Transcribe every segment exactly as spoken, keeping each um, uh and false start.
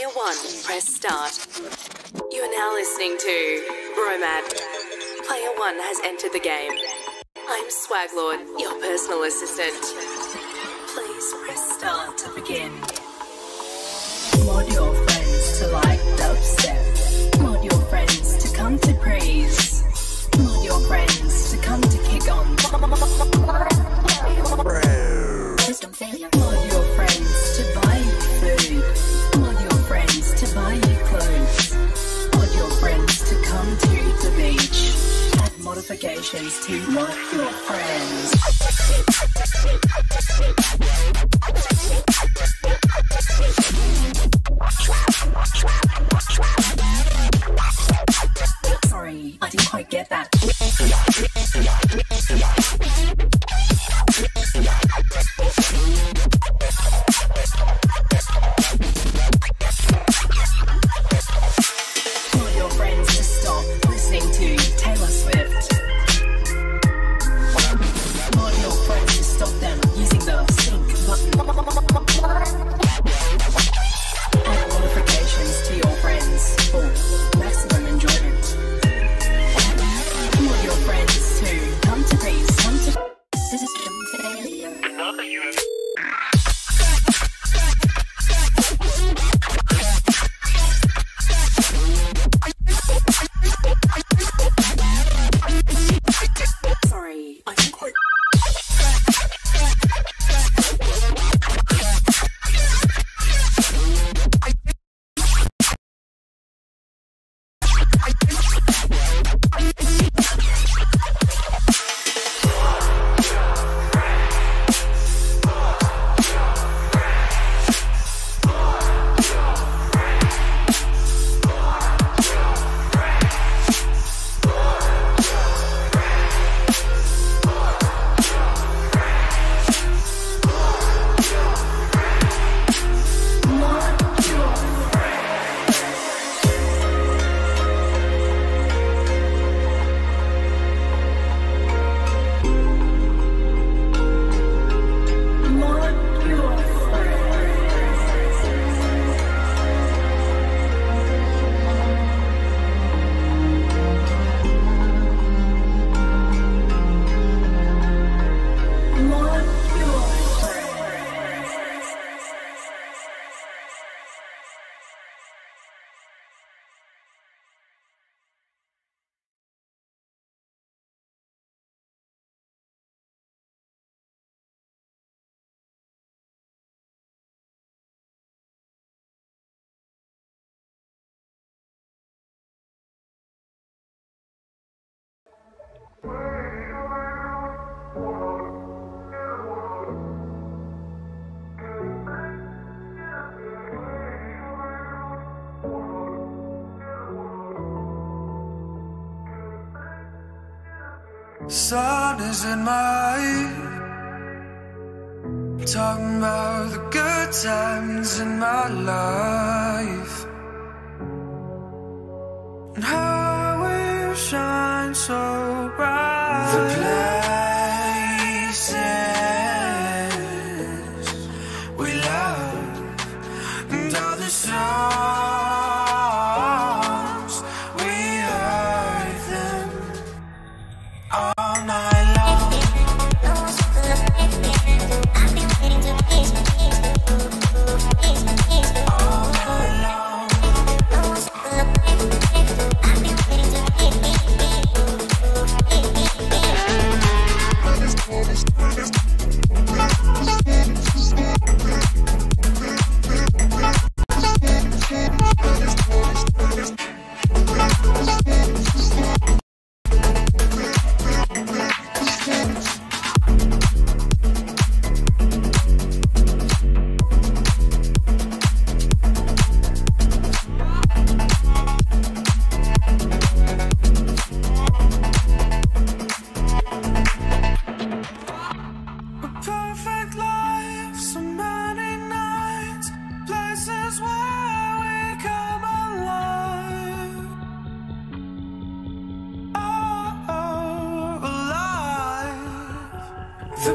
Player one, press start. You are now listening to Bromad. Player one has entered the game. I'm Swaglord, your personal assistant. Please press start to begin. Mod your friends to like dubstep. Mod your friends to come to praise. Mod your friends to come to kick on. System failure. Mod your friends to buy you food. Mod your friends to buy you clothes. Mod your friends to come to the beach. Add modifications to mod your friends. Sorry, I didn't quite get that. Sun is in my eye, talking about the good times in my life, and how we shine so bright. The places we love and all the songs.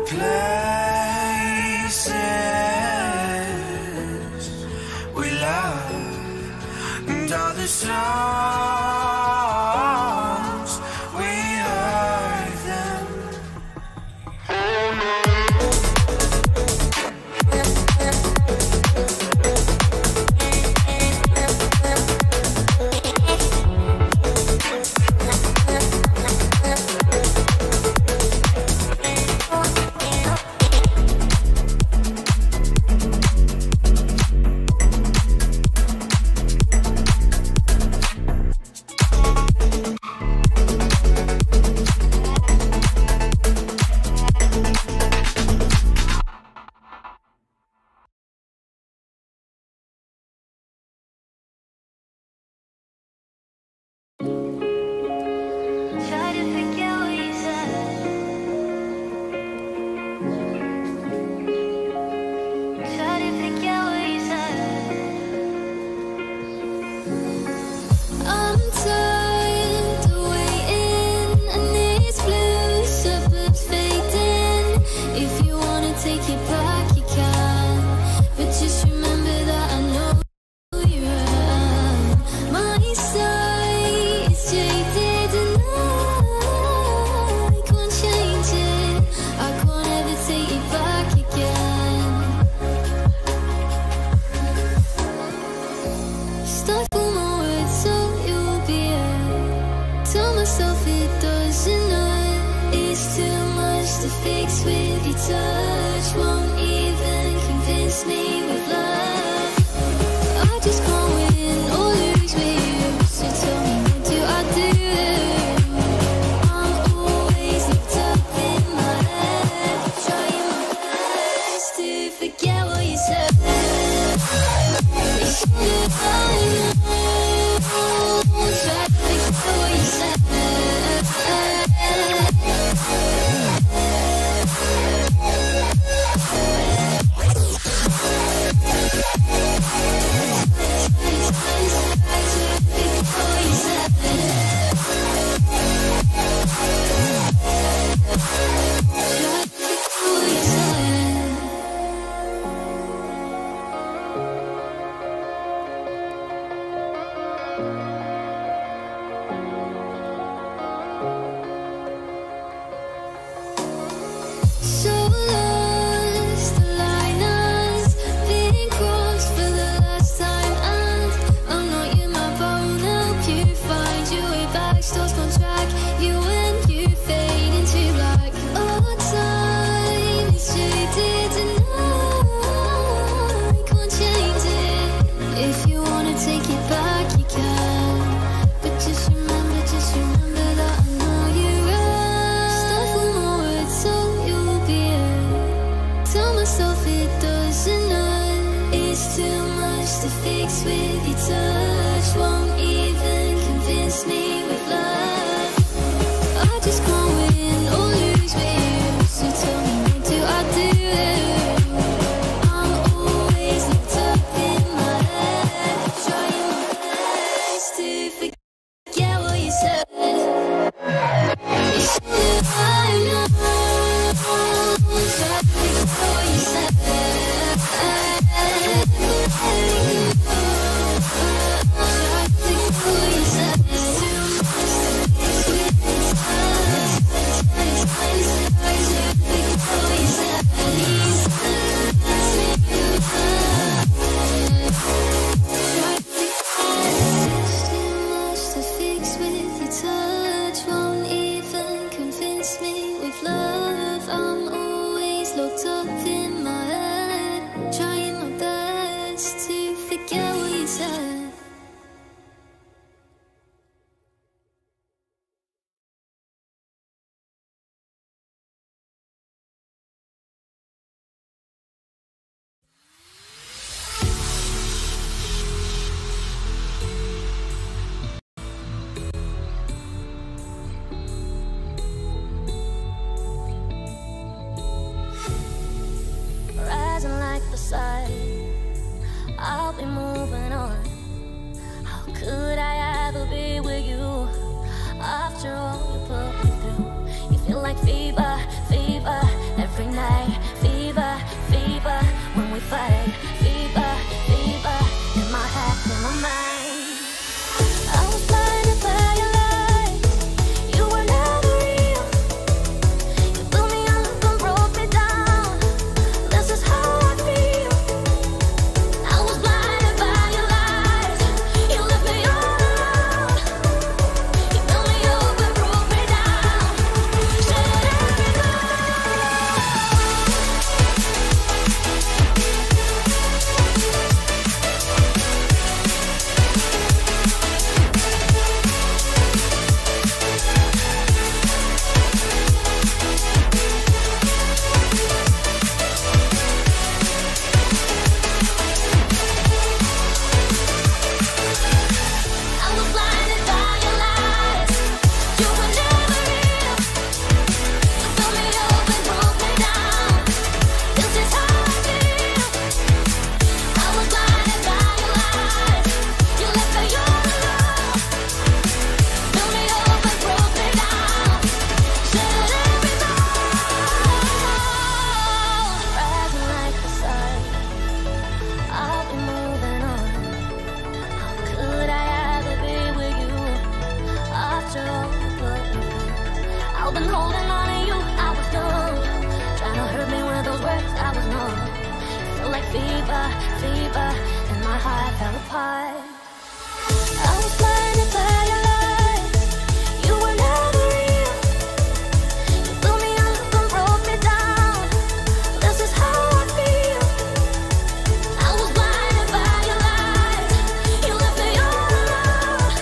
Places we love sounds, we heard them. I'll be moving on. How could I ever be with you? After all you put me through, you feel like fever, fever every night. Fever, fever when we fight. Fever, fever in my head, in my mind. fever, fever, and my heart fell apart. I was blinded by your lies. You were never real. You blew me up and broke me down. This is how I feel. I was blinded by your lies. You left me all alone.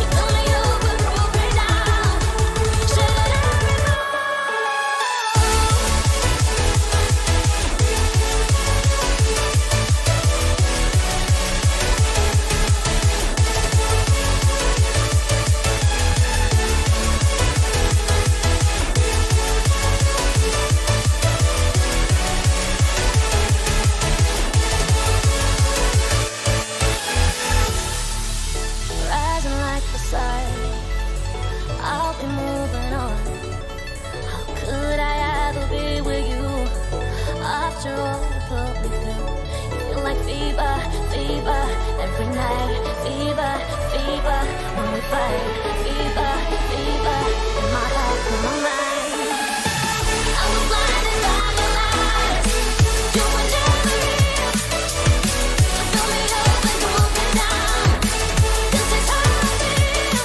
You blew me up and broke me down. Should I remember? I'll be moving on. How could I ever be with you? After all you put me through, you feel like fever, fever, every night. Fever, fever, when we fight. Fever, fever, in my heart, in my mind. I was blinded by your lies. You were never real. You blew me up and broke me down. This is how I feel.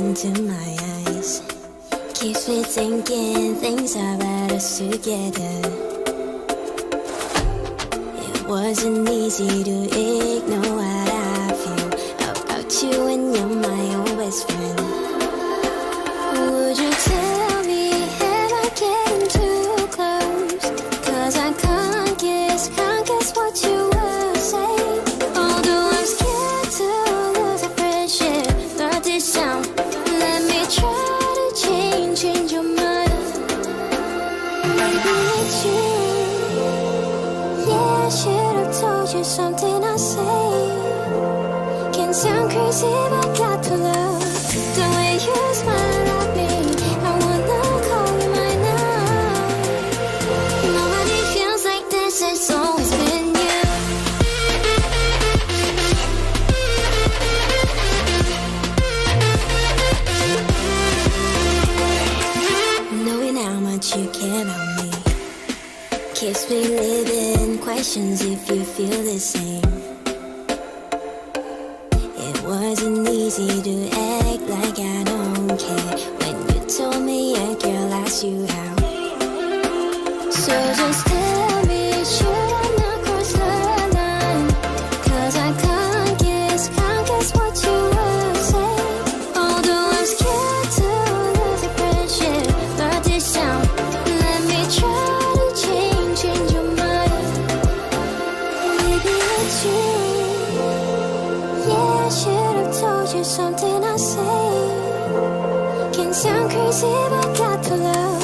Into my eyes, keeps me thinking things are at us together. It wasn't easy to ignore what I feel about you, and you're my own best friend. Would you tell me if I'm getting too close? Cause I can't guess, can't guess what you will say. Although I'm scared to lose a friendship, not this time. Try to change, change your mind. Maybe it's you. Yeah, I should have told you something I say. Can sound crazy, but got to love the way you smile at me. I would not call you mine now. Nobody feels like this, it's always been. You can't help me. Keeps me living questions if you feel the same. It wasn't easy to act like I don't care when you told me I could ask you how. So just tell me, should I not cross the line? Cause I can't guess, can't guess what you will say. Although I'm scared to lose a friendship, but this time. Something I say can sound crazy, but got to love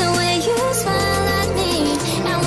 the way you smile at me.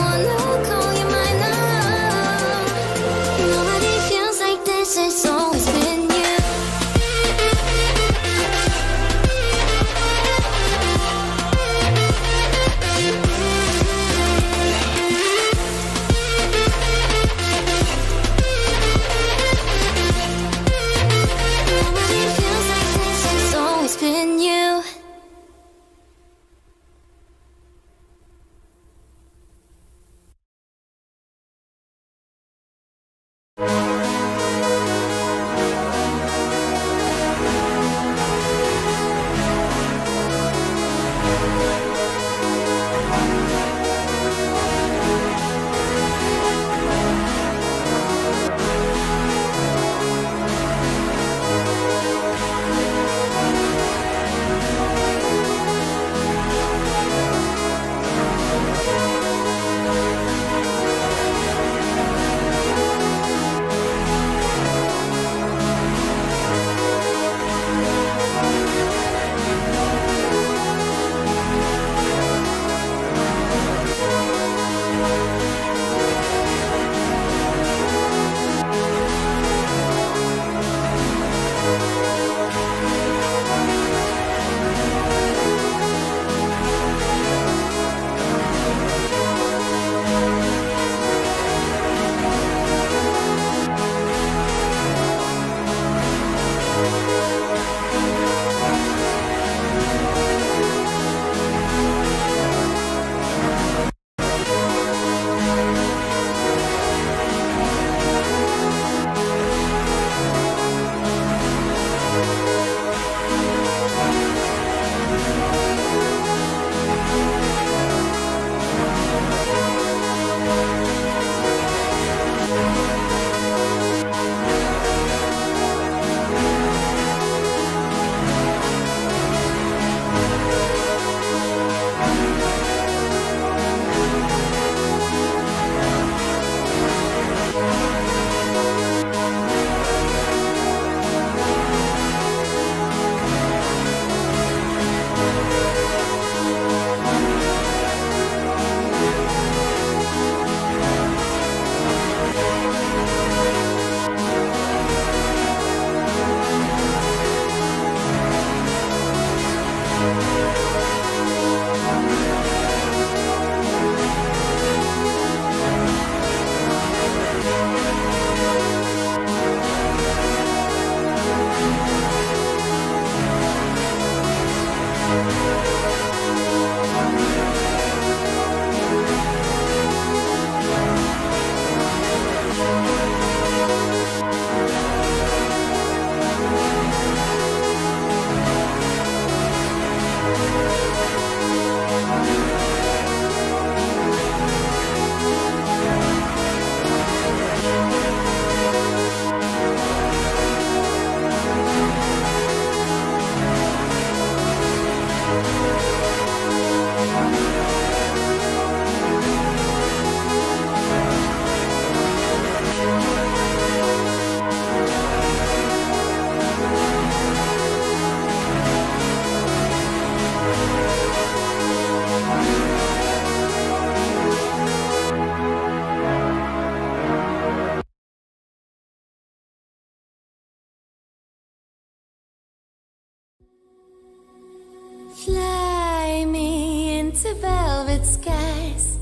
colored skies.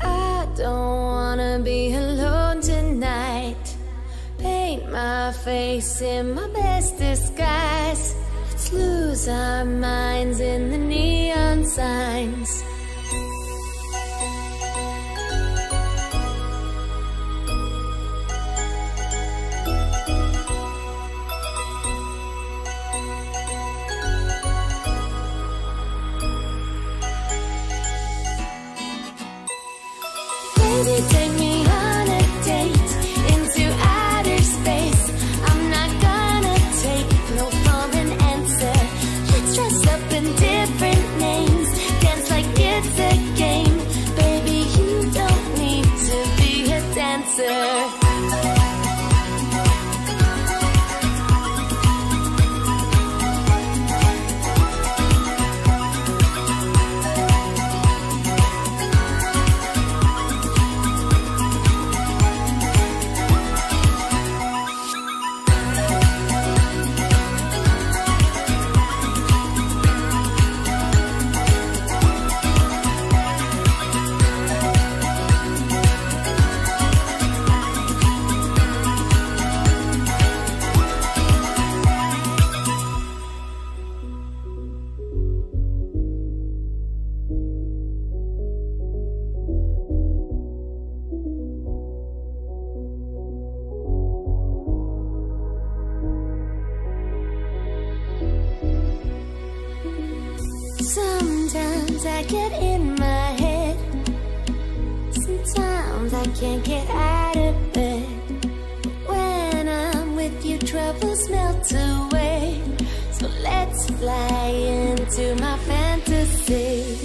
I don't wanna be alone tonight. Paint my face in my best disguise. Let's lose our minds in the neon signs. Sometimes I get in my head. Sometimes I can't get out of bed. When I'm with you, troubles melt away. So let's fly into my fantasy.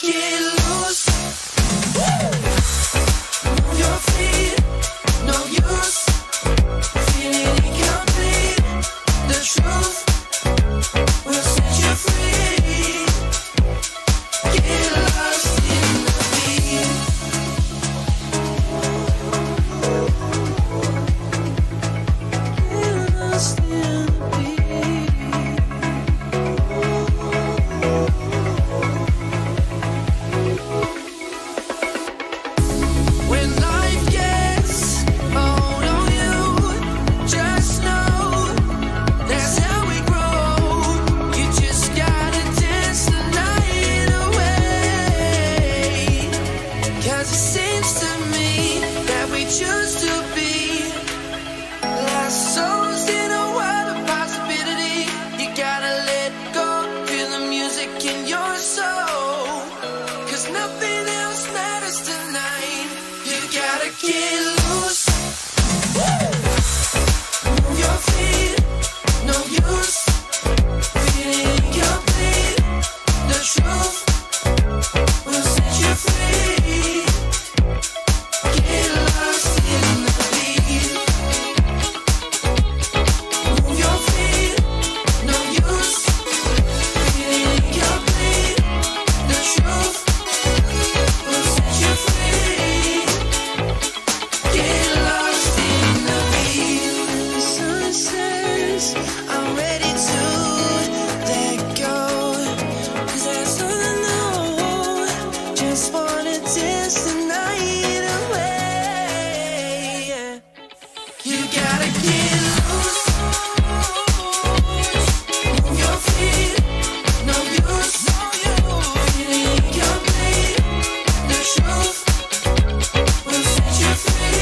get loose. Woo! On your feet, no use. Feeling incomplete. The truth will set you free. Get lost in the beat. Get lost in the beat. Get loose. Woo! Move your feet, no use. Feeling complete. The truth will set you free. Get lost in the beat. Move your feet, no use. Feeling complete. The truth will set you free. I'm ready to let go, 'cause I still don't know. Just wanna dance the night away. You gotta get loose. Move your feet, no use. Feeling complete. The truth will set you free.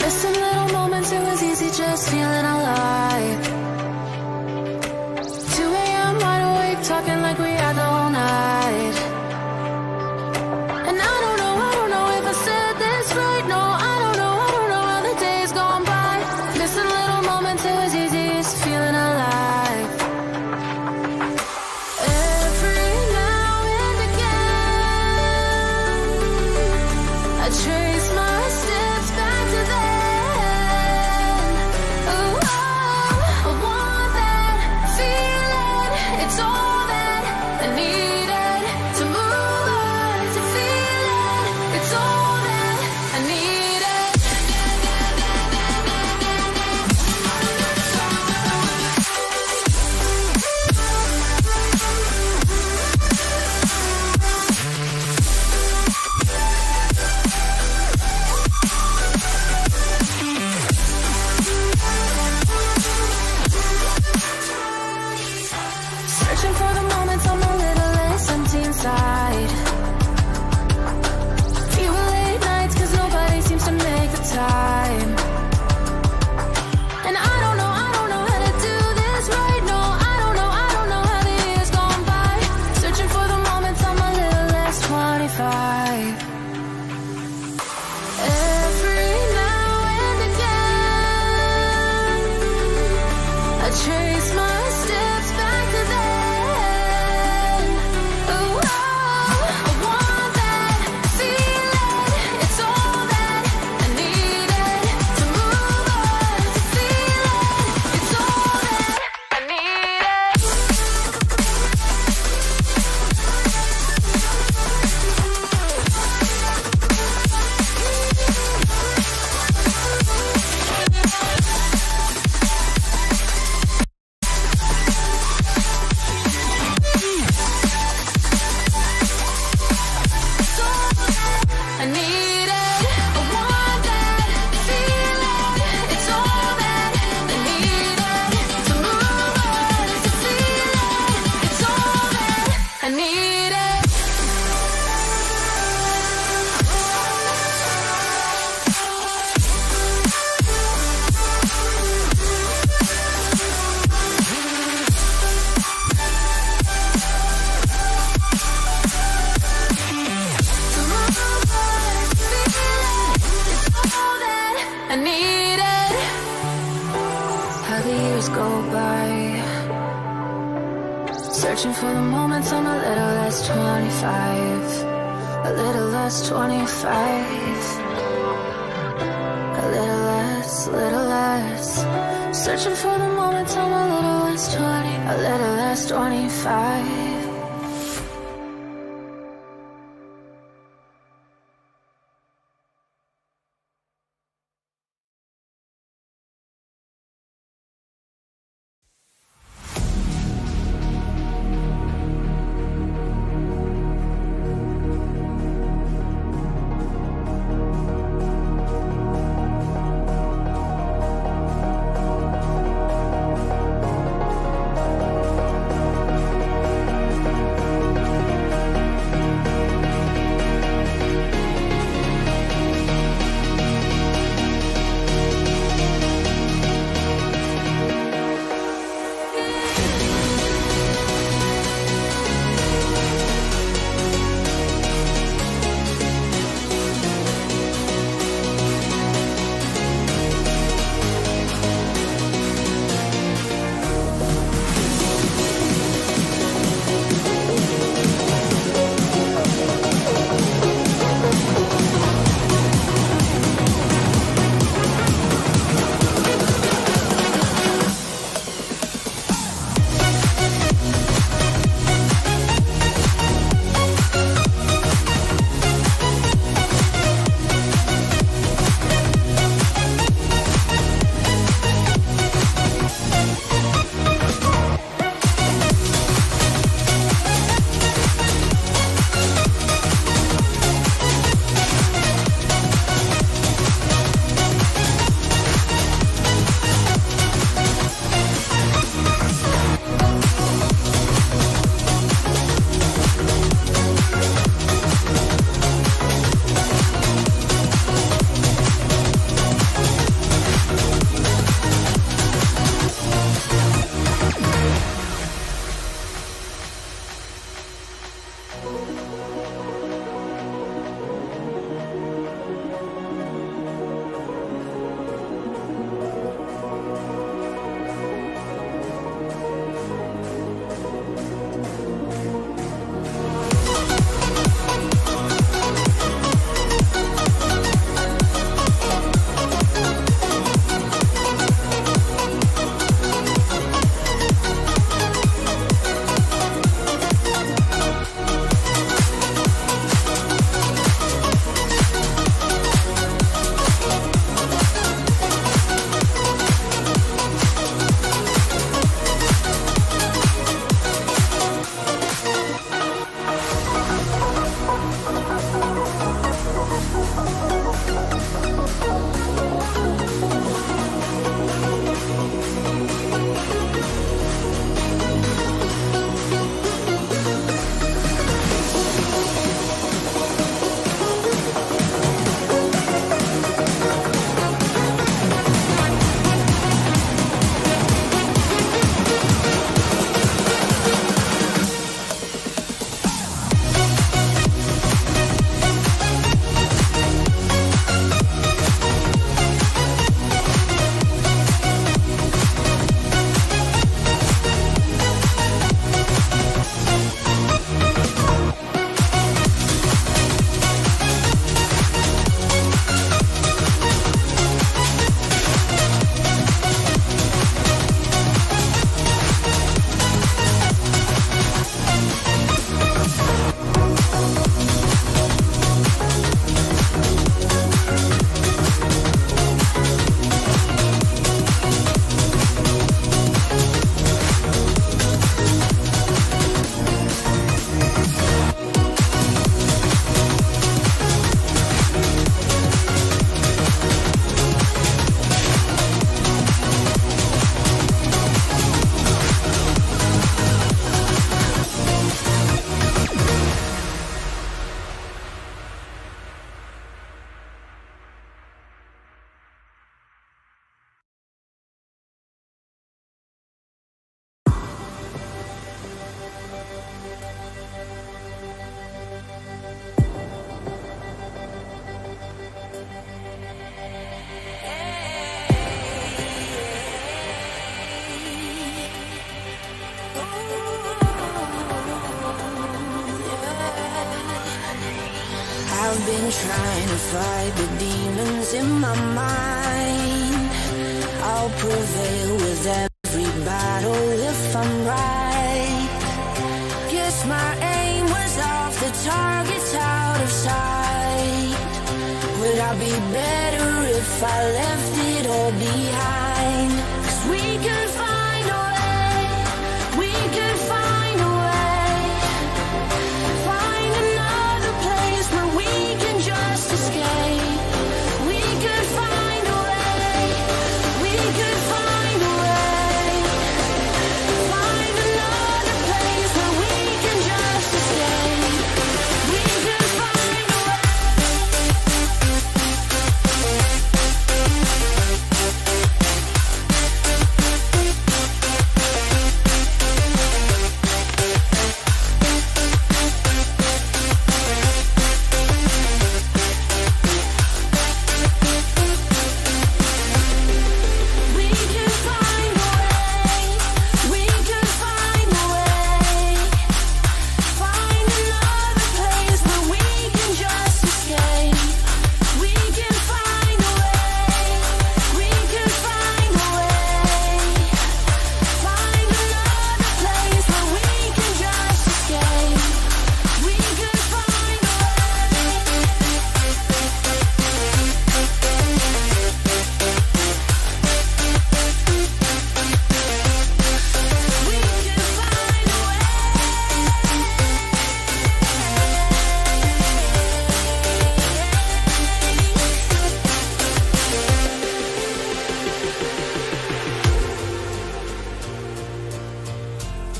Missing little moments, it was easy just feeling alive. two a m wide awake, talking like we had the whole night. And I don't know, I don't know if I said this right. No, I don't know, I don't know how the days gone by. Missing little moments, it was easy just feeling alive. Every now and again, I trace my steps back to then. Oh, needed. How the years go by, searching for the moments I'm a little less twenty-five, a little less twenty-five, a little less, little less. Searching for the moments I'm a little less twenty, a little less twenty-five. I'm trying to fight the demons in my mind. I'll prevail with every battle if I'm right. Guess my aim was off, the target's out of sight. Would I be better if I left it all behind? 'Cause we could find a way, we could find a way. Find another place where we can just escape. We could find a way, we could find a way. Find another place where we can just escape. We could find a way. We can find a way, we can find a way. Find another place where we can just escape. We can find a way, we can find a way. Find another place where we can just escape. We can find a way, we can find a We can find a way. Just take my hand. We'll leave this place behind. No second chance. I know there's more to find. 'Cause we can find a way, we can find a way. Find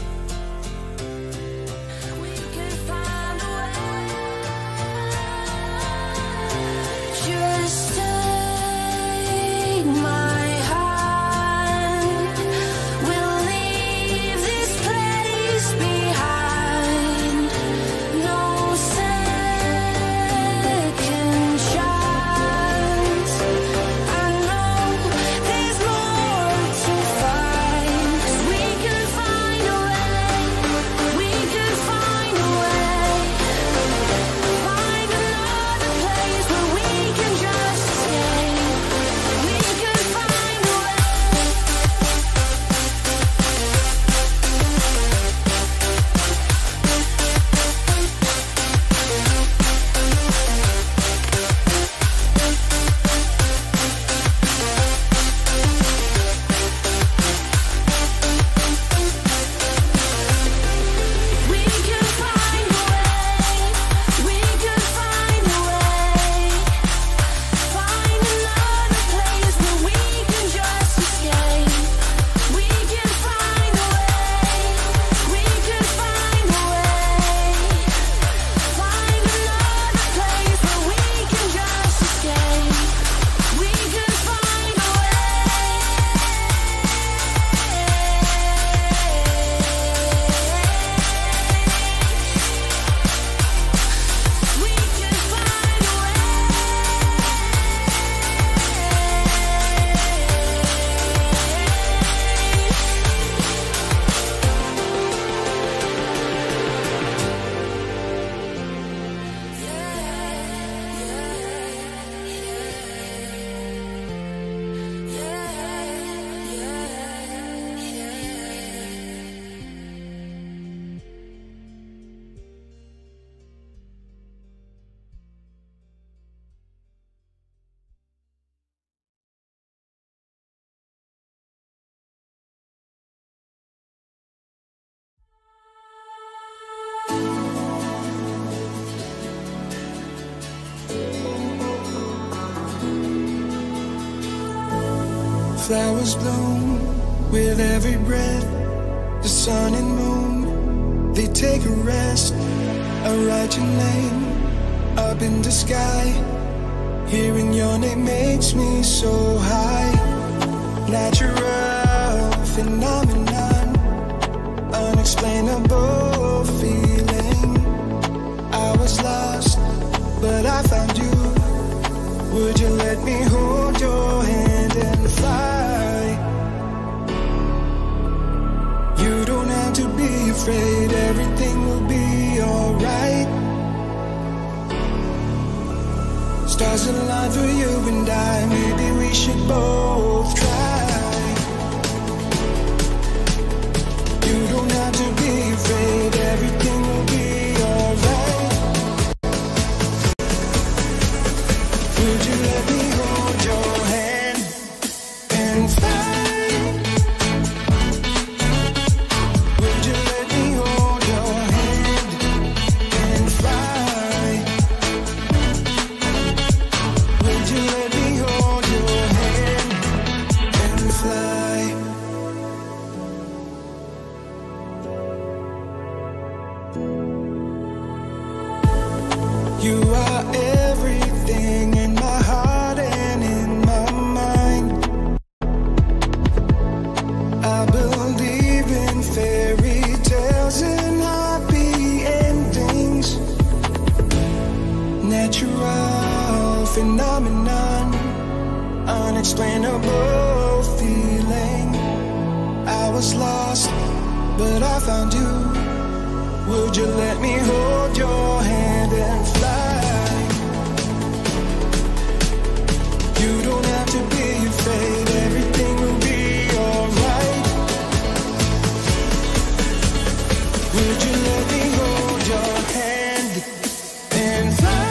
another place where we can just escape. We can find a way. We can find a way, we can find a way. Find another place where we can just escape. We can find a way, we can find a way. Find another place where we can just escape. We can find a way. We can find a Flowers bloom with every breath. The sun and moon, they take a rest. I write your name up in the sky. Hearing your name makes me so high. Natural phenomenon, unexplainable feeling. I was lost, but I found you. Would you let me hold your hand and fly? You don't have to be afraid, everything will be alright. stars align for you and I. Maybe we should both try. You don't have to be afraid, everything will be alright. Would you let me hold your hand and fly? Unexplainable feeling. I was lost, but I found you. Would you let me hold your hand and fly? You don't have to be afraid, everything will be alright. Would you let me hold your hand and fly?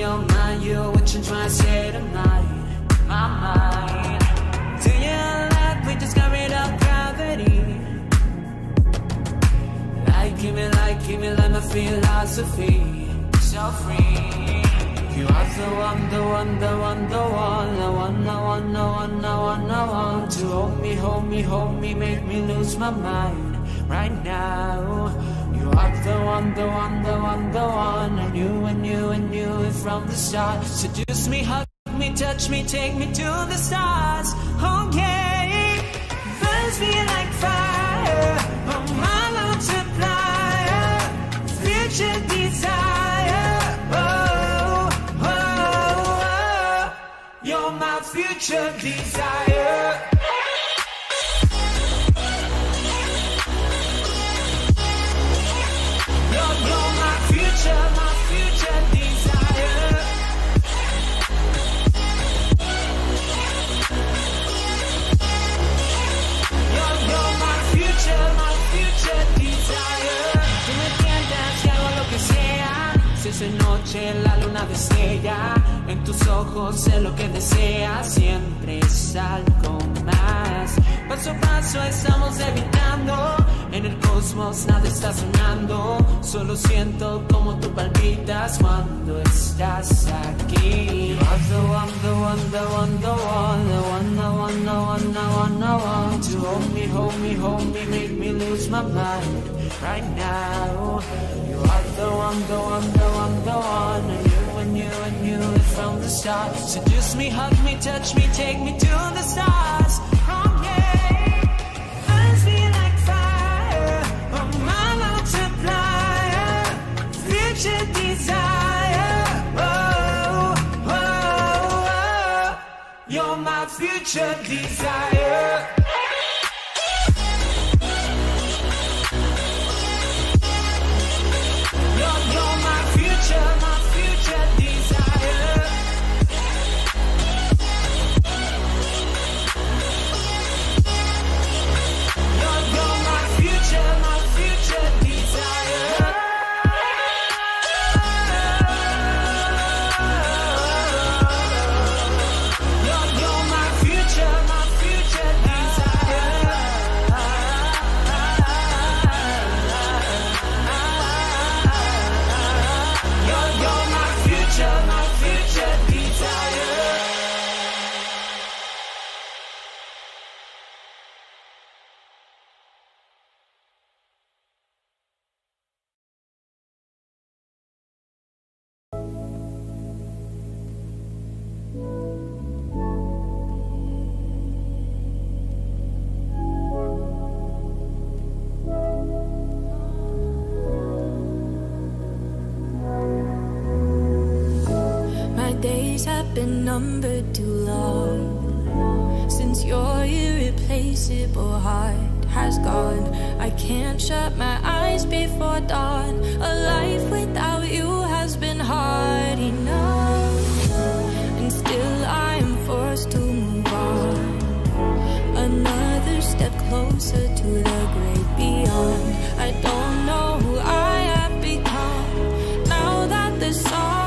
your mind, you're what you're trying to say tonight. My mind. Do you like we just got rid of gravity? Like me, like me, like my philosophy. So free. You are the one, the one, the one, the one, the one, the one, the one, the one, the one. To hold me, hold me, hold me, make me lose my mind right now. You are the one, the one, the one, the one. I knew, I knew, I knew it from the start. Seduce me, hug me, touch me, take me to the stars. Okay, burns me like fire. Oh, my multiplier, future desire. Oh, oh, oh, you're my future desire. De noche la luna destella, en tus ojos sé lo que deseas, siempre es algo más. Paso a paso estamos evitando, en el cosmos nada está sonando, solo siento como tú palpitas cuando estás aquí. You are the one, the one, the one, the one, the one, the one, the one, the one, the one. To hold me, hold me, hold me, make me lose my mind right now. You are the one, the one, the one, the one. I knew, I knew, I knew it from the start. Seduce me, hug me, touch me, take me to the stars. From here, burns me like fire. Oh, my multiplier, future desire. Oh, oh, oh, you're my future desire. Been numbered too long since your irreplaceable heart has gone. I can't shut my eyes before dawn. A life without you has been hard enough, and still I am forced to move on. Another step closer to the great beyond. I don't know who I have become now that the song word.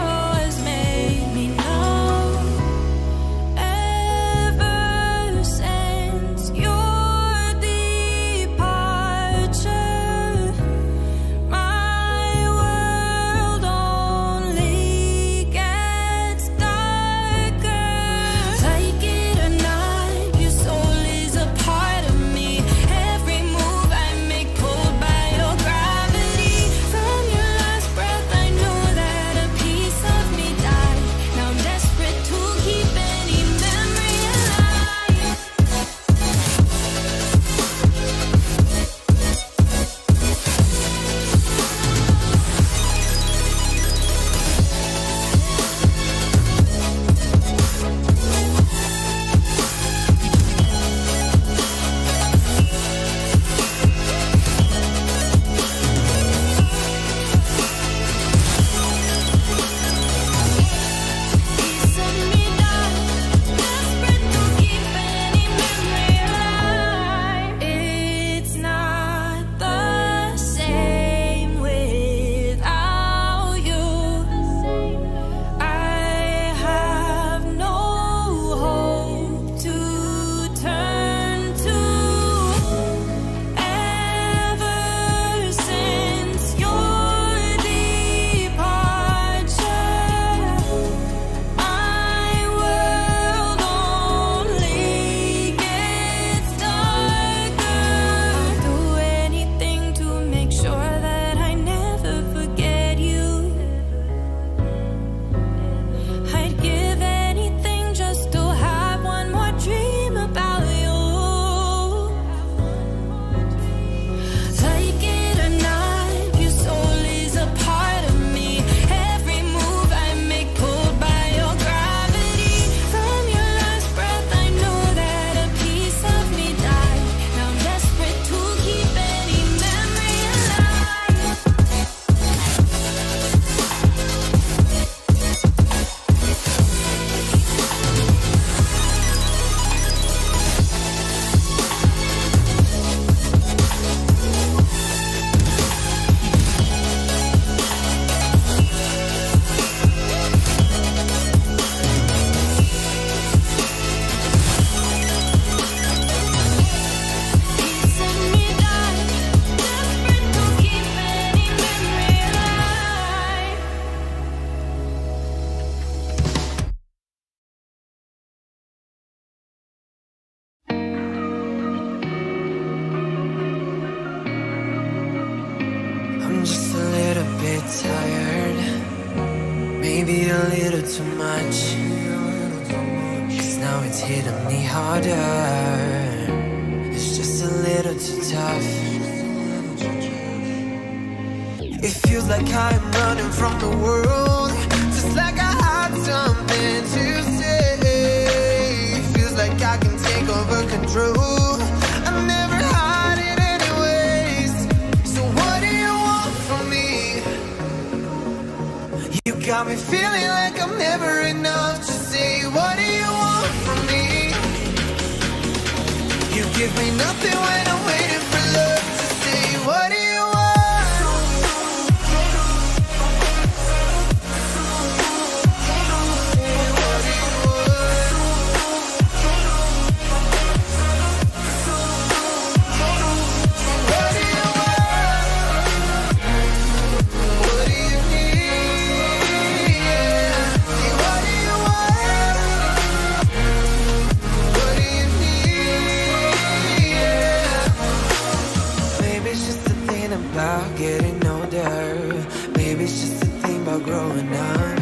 tired, maybe a little too much, 'cause now it's hitting me harder. It's just a little too tough. It feels like I'm running from the world, just like I had something to say. It feels like I can take over control. Got me feeling like I'm never enough. Just say, what do you want from me? You give me nothing when I'm waiting for love. Just say, what do you about getting older? Maybe it's just a thing about growing up.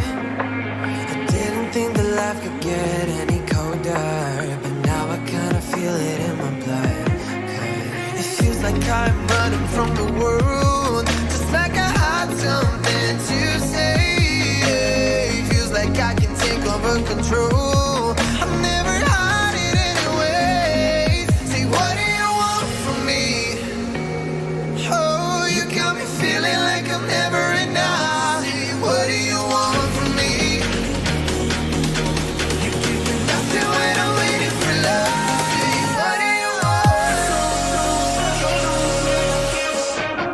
I didn't think that life could get any colder, but now I kinda feel it in my blood. It feels like I'm running from the world, just like I had something to say. It feels like I can take over control. I'm never had it anyway. Say, what do you want from me? Feeling like I'm never enough. What do you want from me? You give me nothing when I'm waiting for love. What do you want?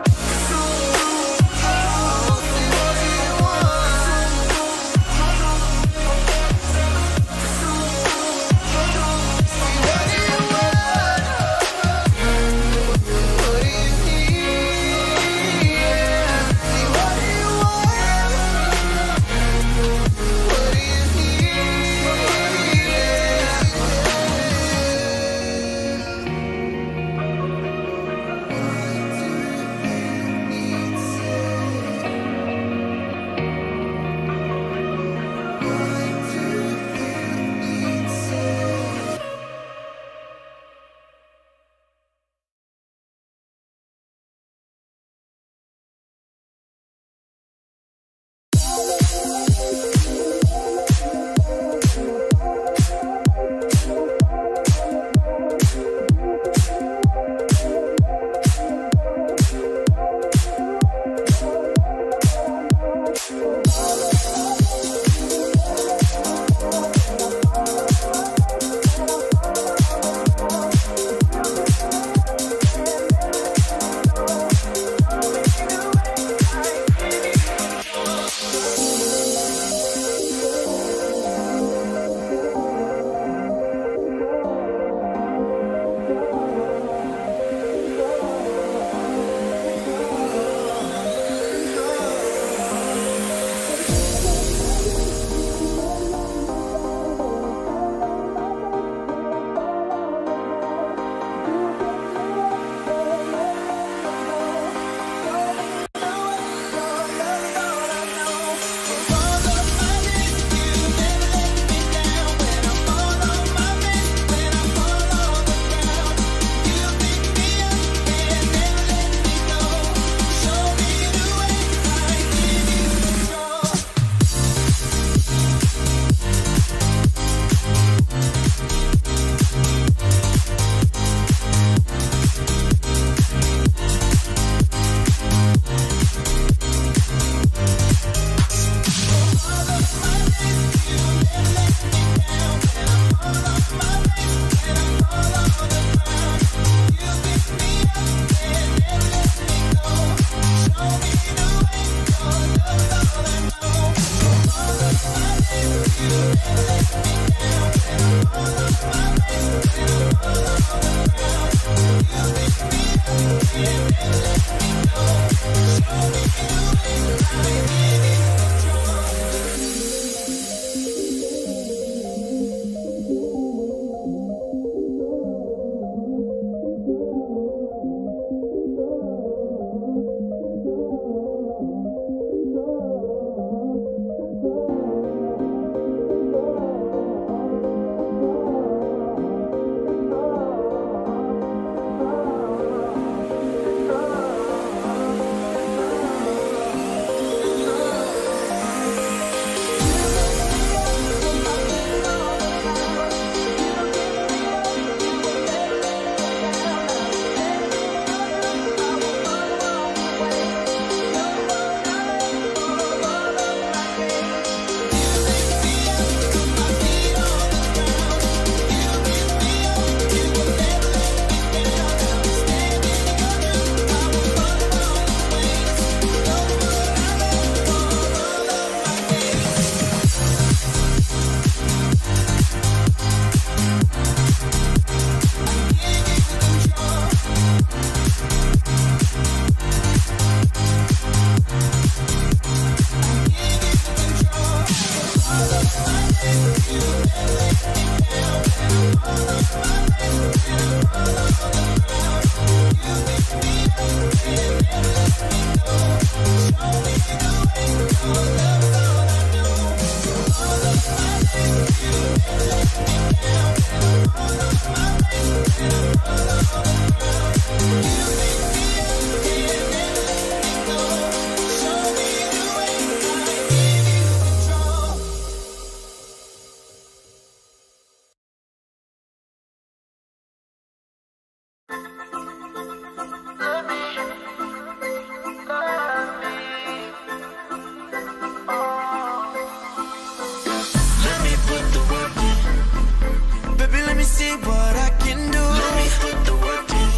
see what I can do. Let me put the work in.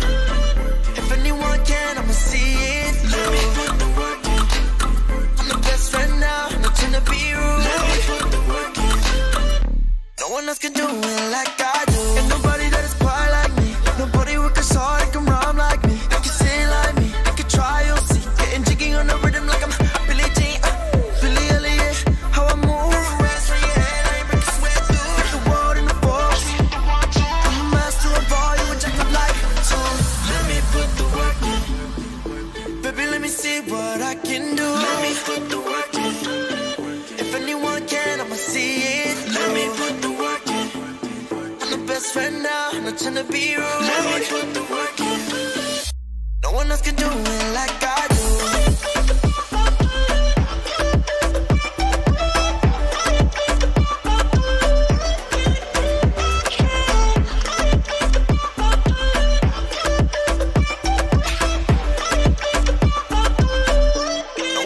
If anyone can, I'ma see it through. Let me put the work in. I'm the best right now, nothing to be rude. Let me put the work in. No one else can do it like I do. Ain't nobody that is quiet like me. Nobody with a soul that can rhyme like me. They can sing like me. They can try, you'll see. Getting jiggy on the rhythm like I'm Billie Jean. See what I can do. Let me put the work in. If anyone can, I'ma see it through. Let me put the work in. I'm the best friend now, I'm not trying to be rude. Let me put the work in. No one else can do it like I do. No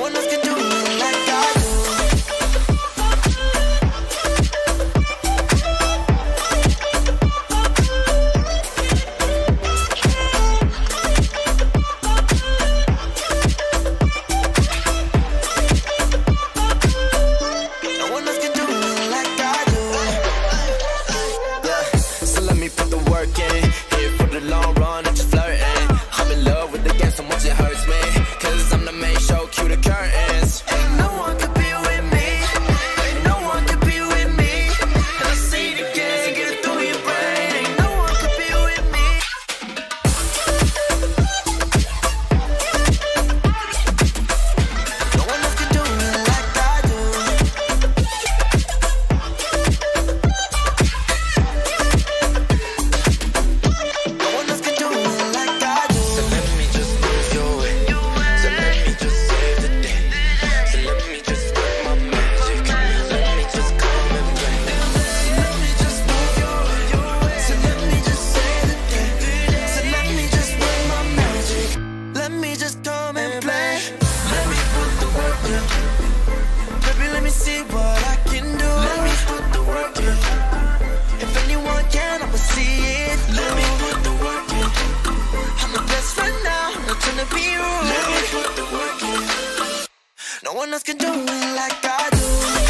one else can do it like I do.